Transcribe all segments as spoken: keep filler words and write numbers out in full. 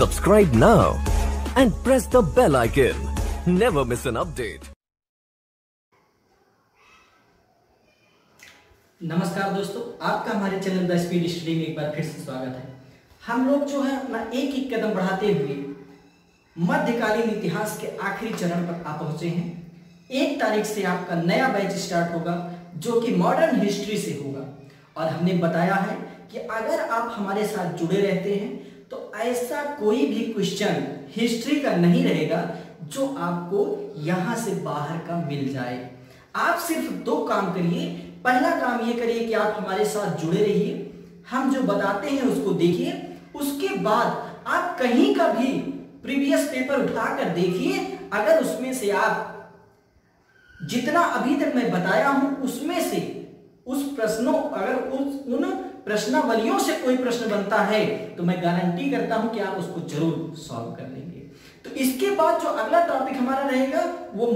Subscribe now and press the bell icon. Never miss an update. नमस्कार दोस्तों, आपका हमारे चैनल द स्पीड स्टडी में एक बार फिर से स्वागत है। हम लोग जो है अपना एक एक कदम बढ़ाते हुए मध्यकालीन इतिहास के आखिरी चरण पर आ पहुंचे हैं। एक तारीख से आपका नया बैच स्टार्ट होगा जो कि मॉडर्न हिस्ट्री से होगा, और हमने बताया है कि अगर आप हमारे साथ जुड़े रहते हैं तो ऐसा कोई भी क्वेश्चन हिस्ट्री का नहीं रहेगा जो आपको यहाँ से बाहर का मिल जाए। आप सिर्फ दो काम करिए। पहला काम ये करिए कि आप हमारे साथ जुड़े रहिए, हम जो बताते हैं उसको देखिए, उसके बाद आप कहीं का भी प्रीवियस पेपर उठाकर देखिए। अगर उसमें से आप जितना अभी तक मैं बताया हूं उसमें से उस प्रश्नों अगर उस उन प्रश्नावलियों से कोई प्रश्न बनता है तो मैं गारंटी करता हूं कि आप उसको जरूर सॉल्व कर लेंगे। तो इसके बाद जो अगला टॉपिक हमारा रहेगा वो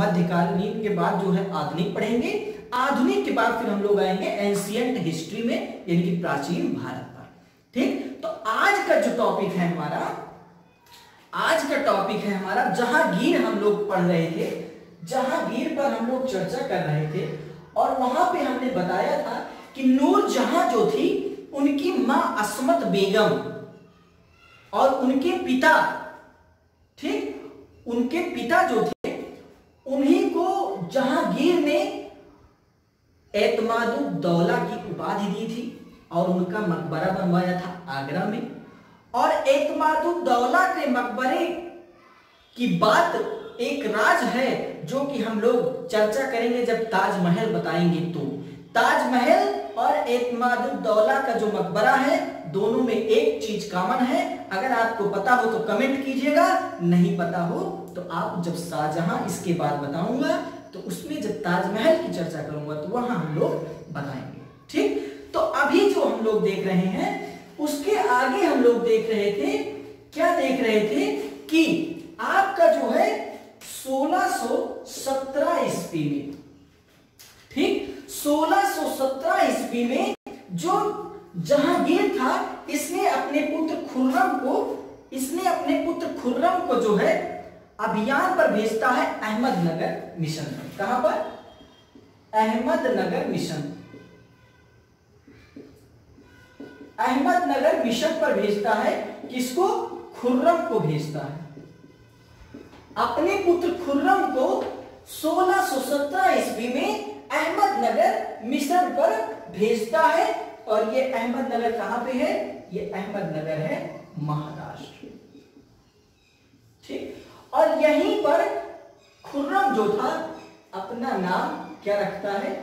मध्यकालीन के बाद जो है आधुनिक पढ़ेंगे। आधुनिक के बाद फिर हम लोग आएंगे एंशियंट हिस्ट्री में, यानी कि प्राचीन भारत पर। ठीक, तो आज का जो टॉपिक है हमारा आज का टॉपिक है हमारा जहांगीर। हम लोग पढ़ रहे थे, जहांगीर पर हम लोग चर्चा कर रहे थे, और वहां पे हमने बताया था कि नूर जहां जो थी उनकी मां असमत बेगम और उनके पिता, ठीक, उनके पिता जो थे उन्हीं को जहांगीर ने एतमादुद्दौला की उपाधि दी थी और उनका मकबरा बनवाया था आगरा में। और एतमादुद्दौला के मकबरे की बात एक राज है जो कि हम लोग चर्चा करेंगे जब ताजमहल बताएंगे। तो ताजमहल और एतमादुद्दौला का जो मकबरा है दोनों में एक चीज कॉमन है। अगर आपको पता हो तो कमेंट कीजिएगा, नहीं पता हो तो आप जब शाहजहां इसके बाद बताऊंगा तो उसमें जब ताजमहल की चर्चा करूंगा तो वहां हम लोग बताएंगे। ठीक, तो अभी जो हम लोग देख रहे हैं उसके आगे हम लोग देख रहे थे, क्या देख रहे थे कि आपका जो है सोलह सौ सत्रह ईस्वी में, ठीक, सोलह सौ सत्रह ईस्वी में जो जहांगीर था इसने अपने पुत्र खुर्रम को इसने अपने पुत्र खुर्रम को जो है अभियान पर भेजता है अहमदनगर मिशन पर। कहां पर? अहमदनगर मिशन अहमदनगर मिशन पर भेजता है। किसको? खुर्रम को भेजता है, अपने पुत्र खुर्रम को। सोलह सौ सत्रह ईस्वी में अहमदनगर मिशन पर भेजता है। और ये अहमदनगर कहां पे है? ये अहमदनगर है महाराष्ट्र। ठीक, और यहीं पर खुर्रम जो था अपना नाम क्या रखता है?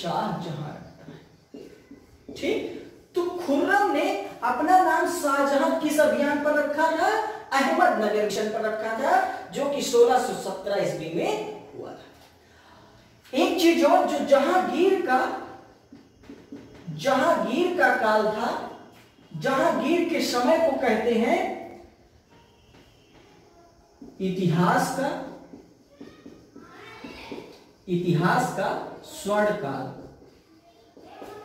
शाहजहां रखता है। ठीक, तो खुर्रम ने अपना नाम शाहजहां किस अभियान पर रखा था? अहमदनगर मिशन पर रखा था, जो कि सोलह सौ सत्रह ईस्वी में हुआ था। एक चीज और, जो जहांगीर का जहांगीर का काल था, जहांगीर के समय को कहते हैं इतिहास का इतिहास का स्वर्ण काल।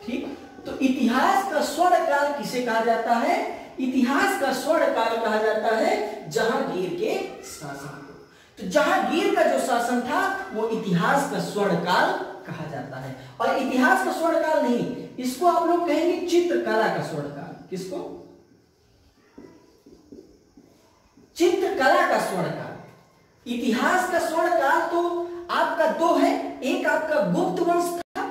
ठीक, तो इतिहास का स्वर्ण काल किसे कहा जाता है? इतिहास का स्वर्ण काल कहा जाता है जहांगीर के शासन को। तो जहांगीर का जो शासन था वो इतिहास का स्वर्ण काल कहा जाता है। और इतिहास का स्वर्ण काल नहीं, इसको आप लोग कहेंगे चित्रकला का स्वर्ण काल। किसको? चित्रकला का स्वर्ण काल। इतिहास का स्वर्ण काल तो आपका दो है, एक आपका गुप्त वंश था,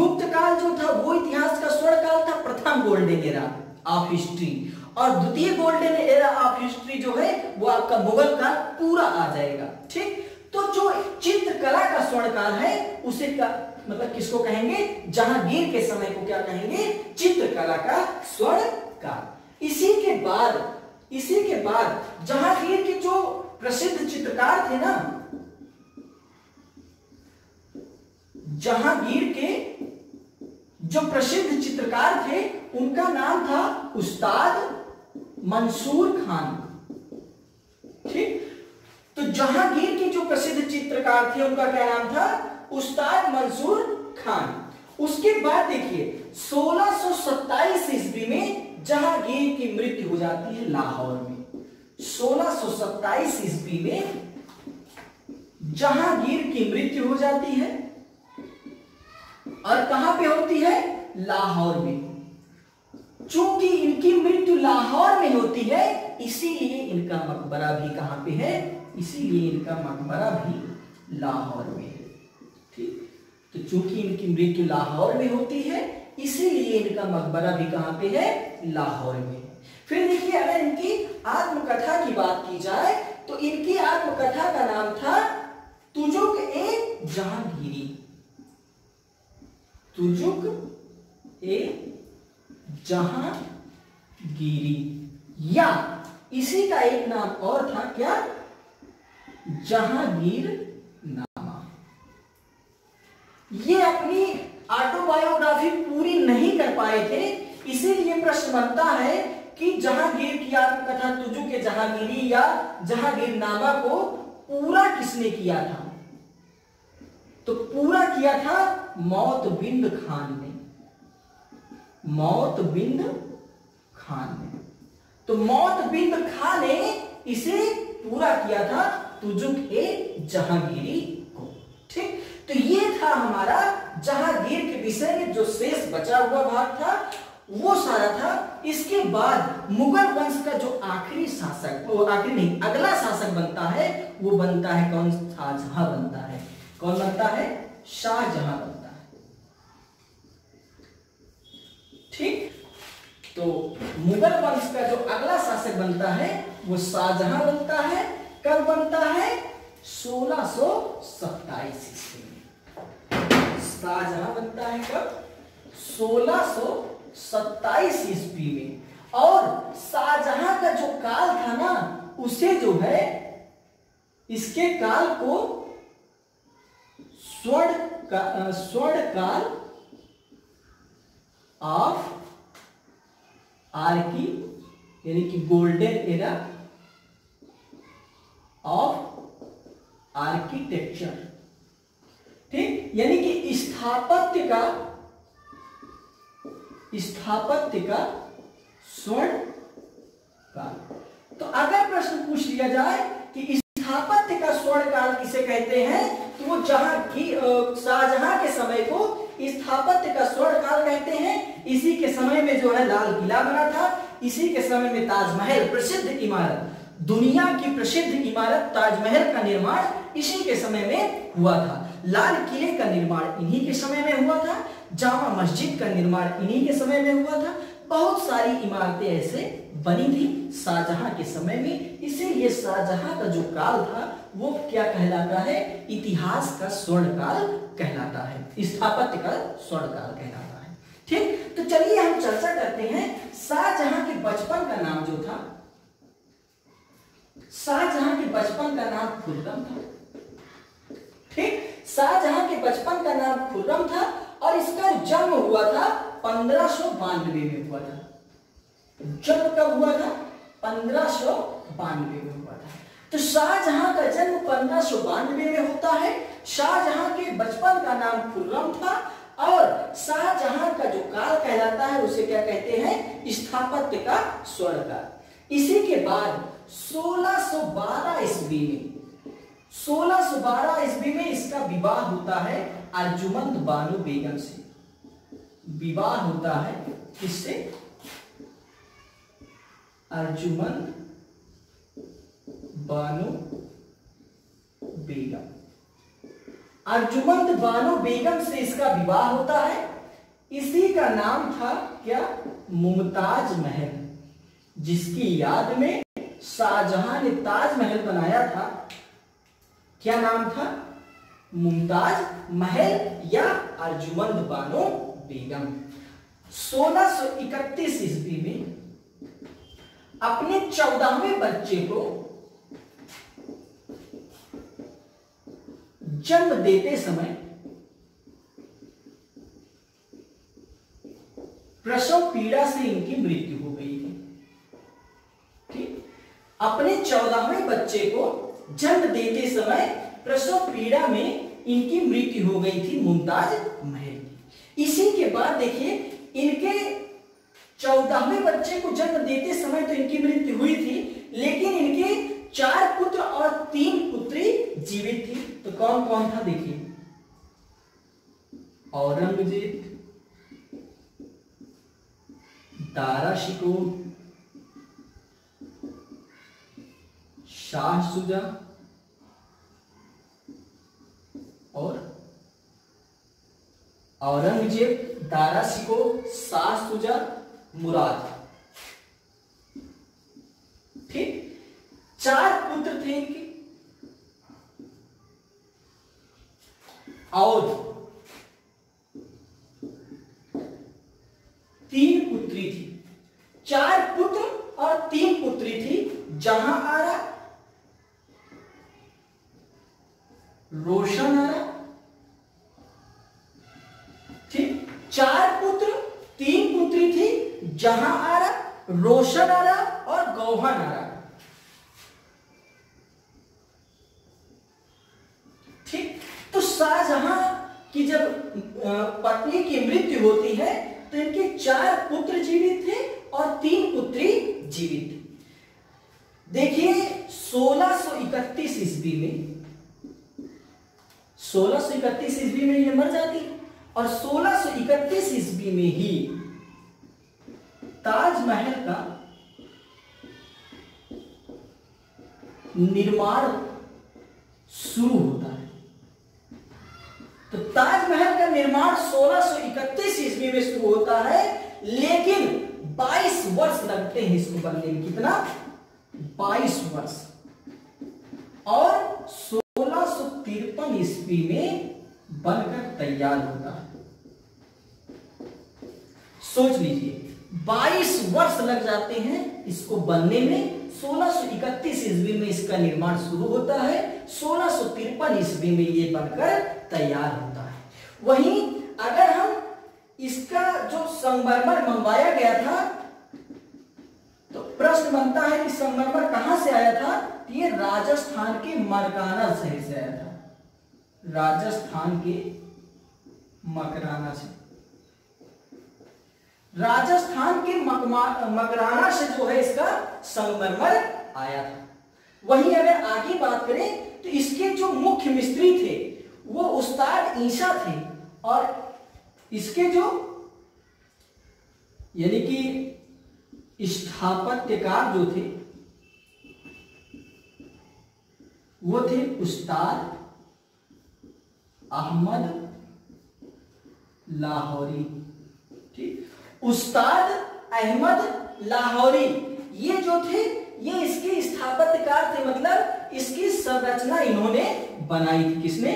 गुप्त काल जो था वो इतिहास का स्वर्ण काल था, प्रथम गोल्डन एरा ऑफ हिस्ट्री। और द्वितीय गोल्डन एरा ऑफ हिस्ट्री जो है वो आपका मुगल काल पूरा आ जाएगा। ठीक, तो जो चित्रकला का स्वर्ण काल है उसे का मतलब किसको कहेंगे? जहांगीर के समय को क्या कहेंगे? चित्रकला का स्वर्ण काल। इसी के बाद इसी के बाद जहांगीर के जो प्रसिद्ध चित्रकार थे ना, जहांगीर के जो प्रसिद्ध चित्रकार थे उनका नाम था उस्ताद मंसूर खान। ठीक, तो जहांगीर के जो प्रसिद्ध चित्रकार थे उनका क्या नाम था? उस्ताद मंसूर खान। उसके बाद देखिए सोलह सौ सत्ताईस ईस्वी में जहांगीर की मृत्यु हो जाती है लाहौर में। सोलह सो सत्ताईस ईस्वी में जहांगीर की मृत्यु हो जाती है और कहां पे होती है? लाहौर में। चूंकि इनकी मृत्यु लाहौर में होती है इसीलिए इनका मकबरा भी कहां पे है? इसीलिए इनका मकबरा भी लाहौर में है। ठीक, तो चूंकि इनकी मृत्यु लाहौर में होती है इसीलिए इनका मकबरा भी कहां पे है? लाहौर में। फिर देखिए, अगर इनकी आत्मकथा की बात की जाए तो इनकी आत्मकथा का नाम था तुजुक ए जहांगीरी। तुजुक ए जहांगीरी, या इसी का एक नाम और था, क्या? जहांगीर नामा। ये अपनी ऑटोबायोग्राफी पूरी नहीं कर पाए थे, इसीलिए प्रश्न बनता है कि जहांगीर की आत्मकथा तुजुक ए जहांगीरी या जहांगीर नामा को पूरा किसने किया था? तो पूरा किया था मौत बिंद खान ने। मौत बिंद खान ने तो मौत बिंद खान ने इसे पूरा किया था तुजुक ए जहांगीरी को। ठीक, तो ये था हमारा जहांगीर के विषय में जो शेष बचा हुआ भाग था वो सारा था। इसके बाद मुगल वंश का जो आखिरी शासक, वो आखिरी नहीं, अगला शासक बनता है, वो बनता है कौन? शाहजहां बनता है। कौन बनता है? शाहजहां बनता है। ठीक, तो मुगल वंश का जो अगला शासक बनता है वो शाहजहां बनता है। कब बनता है? सोलह सो सत्ताईस ईस्वी में शाहजहां बनता है। कब? सोलह सो सत्ताईस ईस्वी में। और शाहजहां का जो काल था ना, उसे जो है इसके काल को स्वर्ण का, स्वर्ण काल ऑफ आर्की, यानी कि गोल्डन एरा ऑफ आर्किटेक्चर। ठीक, यानी कि स्थापत्य का स्थापत्य का स्वर्ण काल। तो अगर प्रश्न पूछ लिया जाए कि स्थापत्य का स्वर्ण काल किसे कहते हैं, तो वो जहांगीर शाहजहां के समय को स्थापत्य का स्वर्ण काल कहते हैं। इसी के समय में जो है लाल किला बना था, इसी के समय में ताजमहल, प्रसिद्ध इमारत, दुनिया की प्रसिद्ध इमारत ताजमहल का निर्माण इसी के समय में हुआ था। लाल किले का निर्माण इन्हीं के समय में हुआ था। जामा मस्जिद का निर्माण इन्हीं के समय में हुआ था। बहुत सारी इमारतें ऐसे बनी थी शाहजहां के समय में, इसीलिए शाहजहां का जो काल था वो क्या कहलाता है? इतिहास का स्वर्ण काल कहलाता है, स्थापत्य का स्वर्ण काल कहलाता है। ठीक, तो चलिए हम चर्चा करते हैं शाहजहां के बचपन का नाम जो था, शाहजहां के बचपन का नाम खुर्रम था। ठीक, शाहजहां के बचपन का नाम खुर्रम था और इसका जन्म हुआ था पंद्रह सौ बानवे में हुआ था। जन्म कब हुआ था? पंद्रह सौ बानवे में हुआ था। तो शाहजहां का जन्म पंद्रह सौ बानवे में होता है। शाहजहां के बचपन का नाम खुर्रम था और शाहजहां का जो काल कहलाता है उसे क्या कहते हैं? स्थापत्य का स्वर्ण काल। इसी के बाद सोलह सौ बारह ईस्वी में सोलह सौ बारह ईस्वी में इसका विवाह होता है अर्जुमंद बानो बेगम से। विवाह होता है किससे? अर्जुमंद बानो बेगम। अर्जुमंद बानो बेगम से इसका विवाह होता है। इसी का नाम था क्या? मुमताज महल, जिसकी याद में शाहजहां ने ताजमहल बनाया था। क्या नाम था? मुमताज महल या अर्जुमंद बानो बेगम। सोलह सौ इकतीस ईस्वी में अपने चौदहवें बच्चे को जन्म देते समय, प्रसव पीड़ा से इनकी मृत्यु हो गई थी। ठीक, अपने चौदहवें बच्चे को जन्म देते समय प्रसव पीड़ा में इनकी मृत्यु हो गई थी मुमताज महल। इसी के बाद देखिए, इनके चौदहवें बच्चे को जन्म देते समय तो इनकी मृत्यु हुई थी, लेकिन इनके चार पुत्र और तीन पुत्री जीवित थी। तो कौन कौन था देखिए, औरंगजेब, दारा शिकोह, शाह सुजा और औरंगजेब, दारा शिकोह, शाह सुजा, मुराद। ठीक, चार पुत्र थे इनके। और तीन पुत्री थी, चार पुत्र और तीन पुत्री थी। जहां आरा, रोशन आरा। ठीक, चार पुत्र तीन पुत्री थी, जहां आरा, रोशन आरा और गौहन आरा। ठीक, तो शाहजहां की जब पत्नी की मृत्यु होती है तो इनके चार पुत्र जीवित थे और तीन पुत्री जीवित थी। देखिए सोलह सौ इकतीस ईस्वी में सोलह सौ इकतीस ईस्वी में ये मर जाती और सोलह सौ इकतीस ईस्वी में ही ताजमहल का निर्माण शुरू होता है। तो ताजमहल का निर्माण सोलह सौ इकतीस ईस्वी में शुरू होता है, लेकिन बाईस वर्ष लगते हैं इसको बनने में। कितना? बाईस वर्ष। और सोलह सौ तिरपन ईस्वी में बनकर तैयार होता है। सोच लीजिए बाईस वर्ष लग जाते हैं इसको बनने में। सोलह सौ इकतीस ईस्वी में इसका निर्माण शुरू होता है, सोलह सौ तिरपन ईस्वी में ये बनकर तैयार होता है। वहीं अगर हम इसका जो संगमरमर मंगवाया गया था तो प्रश्न बनता है कि संगमरमर कहां से आया था? ये राजस्थान के मरकाना शहर से आया था, राजस्थान के मकराना से। राजस्थान के मकराना से जो है इसका संगमरमर आया था। वहीं अगर आगे बात करें तो इसके जो मुख्य मिस्त्री थे वो उस्ताद ईसा थे, और इसके जो यानी कि स्थापत्यकार जो थे वो थे उस्ताद अहमद लाहौरी। ठीक, उस्ताद अहमद लाहौरी ये जो थे ये इसके स्थापत्यकार थे, मतलब इसकी संरचना इन्होंने बनाई थी। किसने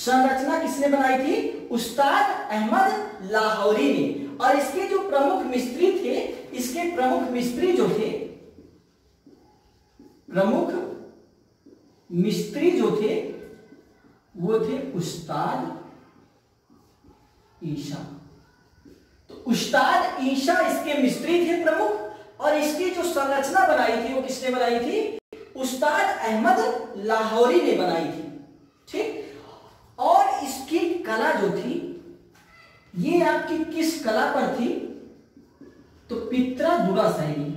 संरचना किसने बनाई थी? उस्ताद अहमद लाहौरी ने। और इसके जो प्रमुख मिस्त्री थे, इसके प्रमुख मिस्त्री जो थे प्रमुख मिस्त्री जो थे वो थे उस्ताद ईसा। उस्ताद ईशा इसके मिस्त्री थे प्रमुख, और इसकी जो संरचना बनाई थी वो किसने बनाई थी? उस्ताद अहमद लाहौरी ने बनाई थी। ठीक, और इसकी कला जो थी ये आपकी किस कला पर थी? तो पित्रा दुरा शैली।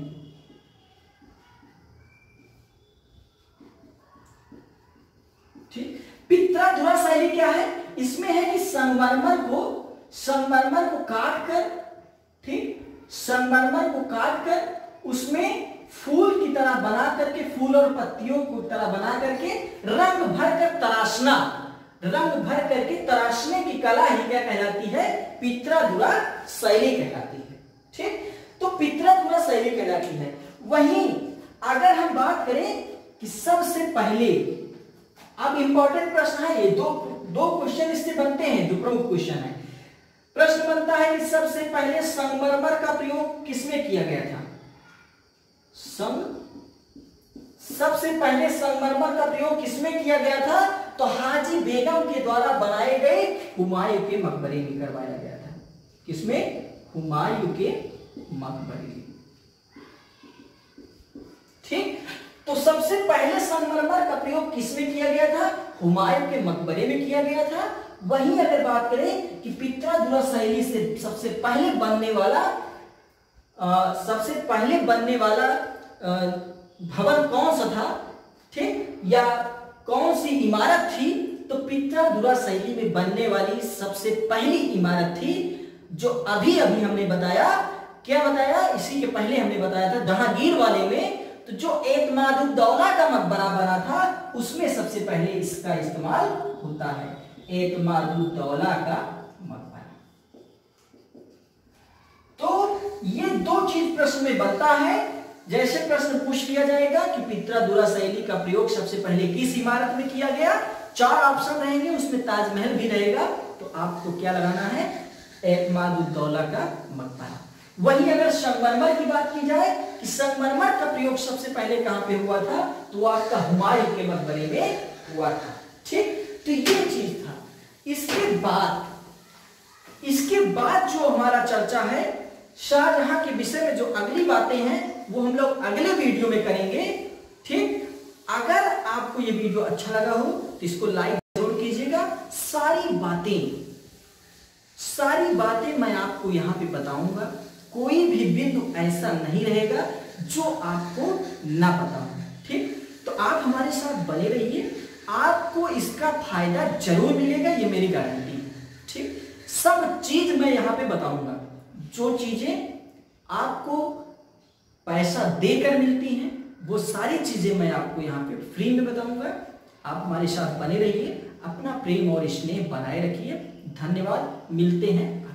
ठीक, पित्रा दुरा शैली क्या है? इसमें है कि संगमरमर को संगमरमर को काट कर, ठीक, संगमरमर को काट कर उसमें फूल की तरह बना करके, फूल और पत्तियों को तरह बना करके रंग भर कर तराशना, रंग भर करके तराशने की कला ही क्या कहलाती है? पित्रा दुरा शैली कहलाती है। ठीक, तो पित्रा दुरा शैली कहलाती है। वहीं अगर हम बात करें कि सबसे पहले, अब इंपॉर्टेंट प्रश्न है ये, दो दो क्वेश्चन इससे बनते हैं जो प्रमुख क्वेश्चन है। प्रश्न बनता है कि सबसे पहले संगमरमर का प्रयोग किसमें किया गया था? संग सबसे पहले संगमरमर का प्रयोग किसमें किया गया था? तो हाजी बेगम के द्वारा बनाए गए हुमायूं के मकबरे में करवाया गया था। किसमें? हुमायूं के मकबरे में। ठीक, तो सबसे पहले संगमरमर का प्रयोग किसमें किया गया था? हुमायूं के मकबरे में किया गया था। वहीं अगर बात करें कि पित्रा दुरा शैली से सबसे पहले बनने वाला आ, सबसे पहले बनने वाला आ, भवन कौन सा था, ठीक, या कौन सी इमारत थी? तो पित्रा दुरा शैली में बनने वाली सबसे पहली इमारत थी जो अभी अभी हमने बताया, क्या बताया, इसी के पहले हमने बताया था जहांगीर वाले में, तो जो एतमादुद्दौला का मकबरा बना था उसमें सबसे पहले इसका इस्तेमाल होता है, एतमादुद्दौला का मकबरा। तो ये दो चीज प्रश्न में बनता है, जैसे प्रश्न पूछ लिया जाएगा कि पित्रा दुरा शैली का प्रयोग सबसे पहले किस इमारत में किया गया, चार ऑप्शन रहेंगे, उसमें ताजमहल भी रहेगा, तो आपको क्या लगाना है, एतमादुद्दौला का मकबरा। वही अगर संगमरमर की बात की जाए कि संगमरमर का प्रयोग सबसे पहले कहां पे हुआ था, तो आपका हुमायूं के मकबरे में हुआ था, ठीक। तो ये चीज था। इसके बाद इसके बाद जो हमारा चर्चा है शाहजहां के विषय में, जो अगली बातें हैं वो हम लोग अगले वीडियो में करेंगे, ठीक। अगर आपको ये वीडियो अच्छा लगा हो तो इसको लाइक जरूर कीजिएगा। सारी बातें सारी बातें मैं आपको यहाँ पे बताऊंगा, कोई भी बिंदु ऐसा नहीं रहेगा जो आपको ना पता हो, ठीक। तो आप हमारे साथ बने रहिए, आपको इसका फायदा जरूर मिलेगा, ये मेरी गारंटी, ठीक। सब चीज मैं यहाँ पे बताऊंगा, जो चीजें आपको पैसा देकर मिलती हैं वो सारी चीजें मैं आपको यहाँ पे फ्री में बताऊंगा। आप हमारे साथ बने रहिए, अपना प्रेम और स्नेह बनाए रखिए। धन्यवाद, मिलते हैं।